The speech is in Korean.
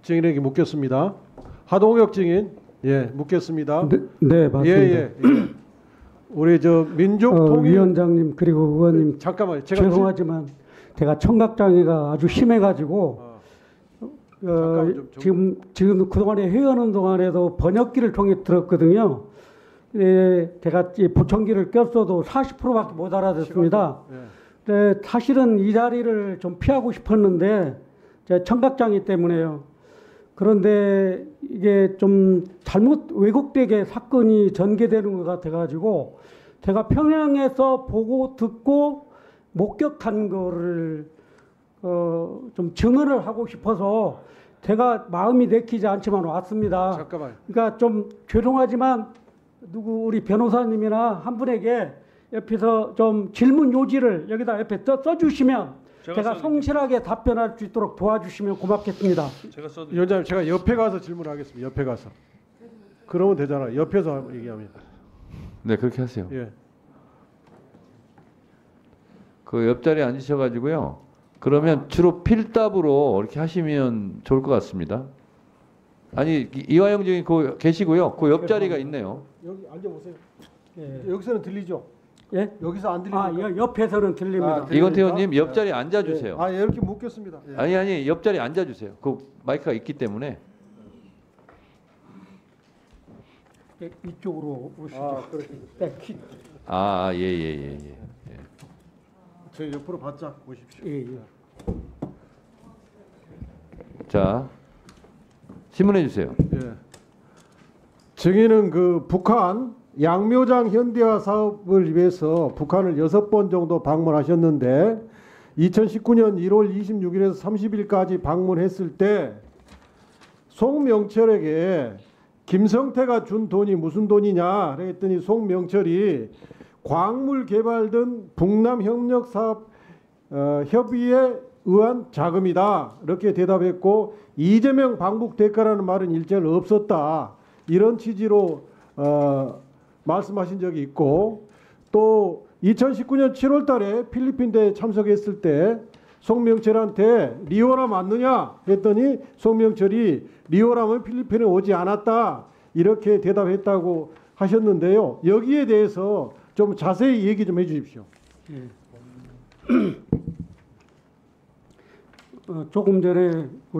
증인에게 묻겠습니다. 하동혁 증인, 묻겠습니다. 네, 맞습니다. 우리 저 민족통일 위원장님 그리고 의원님, 잠깐만요. 제가 죄송하지만 제가 청각장애가 아주 심해가지고 지금 그동안에 회의하는 동안에도 번역기를 통해 들었거든요. 예, 제가 이 보청기를 꼈어도 40%밖에 못 알아듣습니다. 네, 사실은 이 자리를 좀 피하고 싶었는데. 청각장애 때문에요. 그런데 이게 좀 잘못 왜곡되게 사건이 전개되는 것 같아가지고 제가 평양에서 보고 듣고 목격한 거를 좀 증언을 하고 싶어서 제가 마음이 내키지 않지만 왔습니다. 잠깐만. 그러니까 좀 죄송하지만 누구 우리 변호사님이나 한 분에게 옆에서 좀 질문 요지를 여기다 옆에 써주시면 제가 성실하게 답변할 수 있도록 도와주시면 고맙겠습니다. 위원장님, 제가 옆에 가서 질문하겠습니다. 옆에 가서. 그러면 되잖아요. 옆에서 얘기합니다. 네, 그렇게 하세요. 예. 그 옆자리에 앉으셔가지고요. 그러면 주로 필답으로 이렇게 하시면 좋을 것 같습니다. 아니, 이화영 증인 그 계시고요. 그 옆자리가 있네요. 여기 앉아보세요. 예. 여기서는 들리죠? 예? 여기서 안 들립니까? 옆에서는 들립니다. 이건태 의원님 옆자리에 앉아주세요. 예. 이렇게 묻겠습니다. 예. 아니 옆자리에 앉아주세요. 그 마이크가 있기 때문에. 이쪽으로 오시죠. 예. 저희 옆으로 바짝 오십시오. 자, 질문해 주세요. 증인은 그 북한 양묘장 현대화 사업을 위해서 북한을 6번 정도 방문하셨는데 2019년 1월 26일에서 30일까지 방문했을 때 송명철에게 김성태가 준 돈이 무슨 돈이냐 그랬더니 송명철이 광물 개발 등 북남협력사업 협의에 의한 자금이다 이렇게 대답했고 이재명 방북 대가라는 말은 일절 없었다 이런 취지로 말씀하신 적이 있고 또 2019년 7월 달에 필리핀 대회에 참석했을 때 송명철한테 리오람 왔느냐 했더니 송명철이 리오람은 필리핀에 오지 않았다 이렇게 대답했다고 하셨는데요. 여기에 대해서 좀 자세히 얘기 좀 해주십시오. 조금 전에 우리